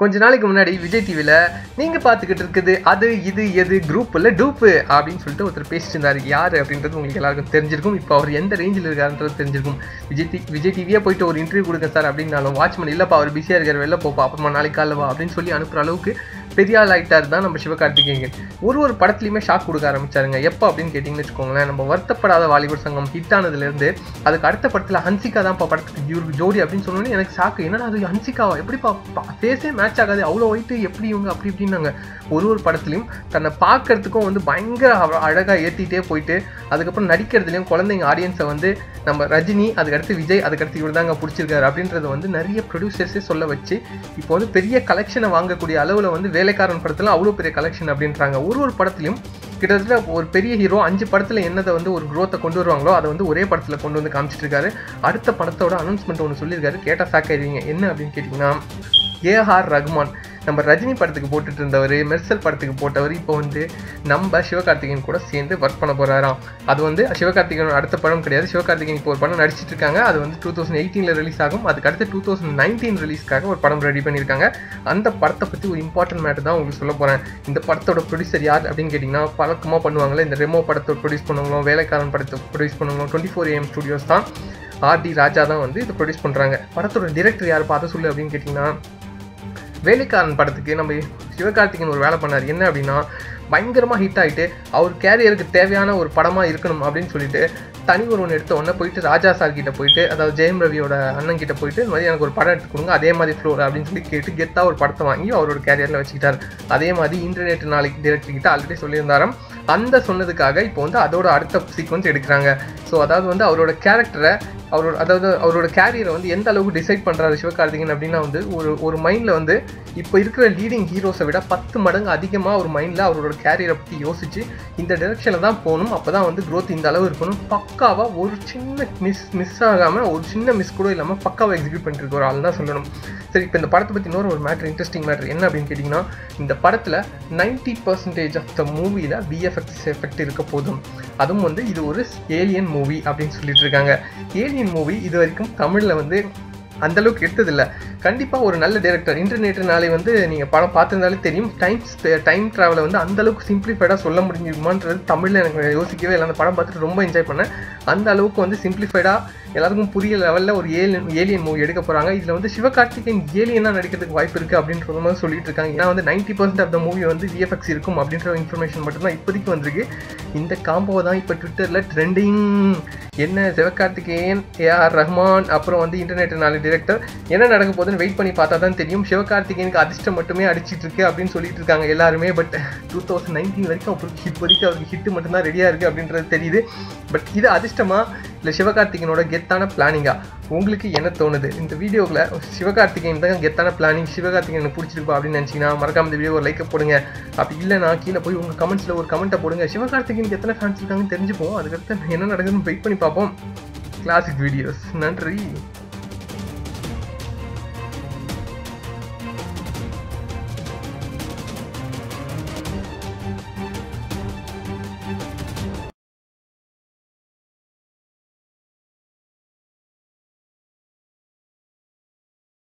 கொஞ்ச நாளைக்கு முன்னாடி விஜய் டிவில நீங்க பாத்துக்கிட்டு இருக்குது அது இது எது குரூப்ல டூப் அப்படினு சொல்லிட்டு ஒருத்தர் பேசிட்டு இருந்தாரு. யார் அப்படின்றது உங்களுக்கு எல்லாருக்கும் தெரிஞ்சிருக்கும். இப்போ அவர் எந்த ரேஞ்சில் இருக்காருன்றது தெரிஞ்சிருக்கும். விஜய் டிவியே போயிட்டு ஒரு இன்டர்வியூ கொடுங்க சார் அப்படினாலும் வாட்ச்மேன் இல்லப்பா அவர் பிஸியா இருக்காரு வெளில போப்பா அப்புறமா நாளைக்கு காலைல வா அப்படின்னு சொல்லி அனுப்புற அளவுக்கு பெரிய ஆள் ஆயிட்டார் தான் நம்ம சிவகார்த்திகேயன். ஒரு படத்துலையுமே ஷாக் கொடுக்க ஆரம்பிச்சாருங்க. எப்போ அப்படின்னு கேட்டிங்கன்னு வச்சுக்கோங்களேன், நம்ம வருத்தப்படாத வாலிபர் சங்கம் ஹிட் ஆனதுலேருந்து அதுக்கு அடுத்த படத்தில் ஹன்சிகா தான் படத்துக்கு ஜோடி அப்படின்னு சொன்னோன்னே எனக்கு ஷாக்கு. என்னன்னா அது ஹன்சிகாவா, எப்படிப்பா ஃபேஸே மேட்ச் ஆகாது, அவ்வளோ ஒயிட்டு, எப்படி இவங்க அப்படி இப்படின்னாங்க. ஒரு படத்துலையும் தன்னை பார்க்கறதுக்கும் வந்து பயங்கர அழகாக ஏற்றிட்டே போயிட்டு அதுக்கப்புறம் நடிக்கிறதுலையும் குழந்தைங்க ஆடியன்ஸை வந்து நம்ம ரஜினி அதுக்கடுத்து விஜய் அதுக்கடுத்து இவர் தாங்க பிடிச்சிருக்காரு அப்படின்றத வந்து நிறைய ப்ரொடியூசர்ஸே சொல்ல வச்சு இப்போ வந்து பெரிய கலெக்ஷனை வாங்கக்கூடிய அளவில் வந்து வேலைக்காரன் படத்தில் அவ்வளோ பெரிய கலெக்ஷன் அப்படின்றாங்க. ஒரு படத்துலையும் கிட்டத்தட்ட ஒரு பெரிய ஹீரோ 5 படத்தில் என்னதை வந்து ஒரு க்ரோத்தை கொண்டு வருவாங்களோ அதை வந்து ஒரே படத்தில் கொண்டு வந்து காமிச்சிட்டு இருக்காரு. அடுத்த படத்தோட அனௌன்ஸ்மெண்ட் ஒன்று சொல்லியிருக்காரு, கேட்டால் ஷாக் ஆயிடுவீங்க. என்ன அப்படின்னு கேட்டிங்கன்னா, ஏஆர் ரஹ்மான் நம்ம ரஜினி படத்துக்கு போட்டுட்டு இருந்தவர், மெர்சல் படத்துக்கு போட்டவர், இப்போ வந்து நம்ம சிவகார்த்திகேயன் கூட சேர்ந்து ஒர்க் பண்ண போகிறாராம். அது வந்து சிவகார்த்திகேயன் அடுத்த படம் கிடையாது, சிவகார்த்திகேயன் இப்போ ஒரு படம் நடிச்சிட்டு இருக்காங்க. அது வந்து 2018 ரிலீஸ் ஆகும். அதுக்கடுத்து 2019 ரிலீஸ்க்காக ஒரு படம் ரெடி பண்ணியிருக்காங்க. அந்த படத்தை பற்றி ஒரு இம்பார்ட்டன்ட் மேட்டர் தான் உங்களுக்கு சொல்ல போகிறேன். இந்த படத்தோட ப்ரொடியூசர் யார் அப்படின்னு கேட்டிங்கன்னா, பழக்கமாக பண்ணுவாங்களே இந்த ரெமோ படத்தை ப்ரொடியூஸ் பண்ணுவாங்களோ வேலைக்காரன் படத்தை ப்ரொடியூஸ் பண்ணுவாங்களோ 24AM ஸ்டுடியோஸ் தான் ஆர்டி ராஜா தான் வந்து இதை ப்ரொடியூஸ் பண்ணுறாங்க. படத்தோட டிரெக்டர் யார் பார்த்து சொல்லு அப்படின்னு கேட்டிங்கன்னா, வேலைக்காரன் படத்துக்கு நம்ம சிவகார்த்திகேயன் ஒரு வேலை பண்ணார். என்ன அப்படின்னா பயங்கரமாக ஹிட் ஆகிட்டு அவர் கேரியருக்கு தேவையான ஒரு படமாக இருக்கணும் அப்படின்னு சொல்லிட்டு தனி ஒருவன் எடுத்த உடனே போயிட்டு ராஜா சார் கிட்ட போயிட்டு, அதாவது ஜெயம் ரவியோட அண்ணன் கிட்ட போயிட்டு இந்த மாதிரி எனக்கு ஒரு படம் எடுத்து கொடுங்க அதே மாதிரி ஃப்ளோர் அப்படின்னு சொல்லி கேட்டு கெத்தாக ஒரு படத்தை வாங்கி அவரோட கேரியரில் வச்சுக்கிட்டார். அதே மாதிரி இன்டர்நெட் நாளைக்கு டிரெக்டர்கிட்ட ஆல்ரெடி சொல்லியிருந்தாராம். அந்த சொன்னதுக்காக இப்போ வந்து அதோட அடுத்த சீக்வன்ஸ் எடுக்கிறாங்க. ஸோ அதாவது வந்து அவரோட கேரக்டரை அவரோட கேரியரை வந்து எந்த அளவுக்கு டிசைட் பண்ணுறாரு சிவகார்த்திகேயன் அப்படின்னா வந்து ஒரு மைண்டில் வந்து இப்போ இருக்கிற லீடிங் ஹீரோஸை விட 10 மடங்கு அதிகமாக ஒரு மைண்டில் அவரோட கேரியரை பற்றி யோசிச்சு இந்த டைரக்ஷனில் தான் போகணும், அப்போ தான் வந்து க்ரோத் இந்த அளவு இருக்கணும், பக்காவாக ஒரு சின்ன மிஸ் ஆகாமல் ஒரு சின்ன மிஸ் கூட இல்லாமல் பக்காவாக எக்ஸிக்யூட் பண்ணிட்டு இருக்க ஒரு ஆள் தான் சொல்லணும். சரி, இப்போ இந்த படத்தை பற்றி இன்னொரு ஒரு மேட்ரு, இன்ட்ரெஸ்டிங் மேட்ரு என்ன அப்படின்னு கேட்டிங்கன்னா, இந்த படத்தில் 90% ஆஃப் த மூவியில் விஎஃப்எக்ஸ் எஃபெக்ட் இருக்க போதும். அதுவும் வந்து இது ஒரு ஏலியன் மூவி அப்படின்னு சொல்லிட்டு இருக்காங்க. ஏலியன் மூவி இது வரைக்கும் தமிழில் வந்து அந்தளவுக்கு எடுத்ததில்லை. கண்டிப்பாக ஒரு நல்ல டைரக்டர் இன்டர்நெட்னாலே வந்து நீங்கள் படம் பார்த்துருந்தாலே தெரியும். டைம் ட்ராவலை வந்து அந்தளவுக்கு சிம்பிளிஃபைடாக சொல்ல முடியுமான்றது தமிழில் எனக்கு யோசிக்கவே இல்லை. அந்த படம் பார்த்துட்டு ரொம்ப என்ஜாய் பண்ணேன். அந்த அளவுக்கு வந்து சிம்பிளிஃபைடாக எல்லாருக்கும் புரிய லெவலில் ஒரு ஏலியன் மூவி எடுக்க போகிறாங்க. இதில் வந்து சிவகார்த்திகேயன் ஏலியனாக நடிக்கிறதுக்கு வாய்ப்பு இருக்குது அப்படின்ற மாதிரி சொல்லிட்டு இருக்காங்க. ஏன்னா வந்து 90% ஆஃப் த மூவி வந்து விஎஃப்எக்ஸ் இருக்கும் அப்படின்ற இன்ஃபர்மேஷன் மட்டும்தான் இப்போதைக்கு வந்திருக்கு. இந்த காம்போவை தான் இப்போ ட்விட்டரில் ட்ரெண்டிங். என்ன சிவகார்த்திகேயன், ஏஆர் ரஹ்மான், அப்புறம் வந்து இன்டர்நெட்னாலே டிரெக்டர், என்ன நடக்க போகுதுன்னு வெயிட் பண்ணி பார்த்தா தான் தெரியும். சிவகார்த்திகேயனுக்கு அதிர்ஷ்டம் மட்டுமே அடிச்சிட்டு இருக்கு அப்படின்னு சொல்லிட்டு இருக்காங்க எல்லாருமே. பட் 2019 வரைக்கும் அவருக்கு இப்போதைக்கு அவருக்கு ஹிட்டு மட்டும்தான் ரெடியாக இருக்குது அப்படின்றது தெரியுது. பட் இது அதிர்ஷ்டமா இல்லை சிவகார்த்திகேயனோட கெத்தான பிளானிங்கா உங்களுக்கு என்ன தோணுது? இந்த வீடியோவில் சிவகார்த்திகேயன் தான் கெத்தான பிளானிங், சிவகார்த்திகேயன் புடிச்சிருப்பா அப்படின்னு நினச்சிங்கன்னா மறக்காம இந்த வீடியோ ஒரு லைக்கை போடுங்க. அப்படி இல்லைனா கீழே போய் உங்கள் கமெண்ட்ஸில் ஒரு கமெண்ட்டை போடுங்க. சிவகார்த்திகேயனுக்கு எத்தனை ஃபேன்ஸ் இருக்காங்கன்னு தெரிஞ்சுப்போம். அதுக்கடுத்து என்ன நடக்குதுன்னு வெயிட் பண்ணி பார்ப்போம். Classic videos. நன்றி.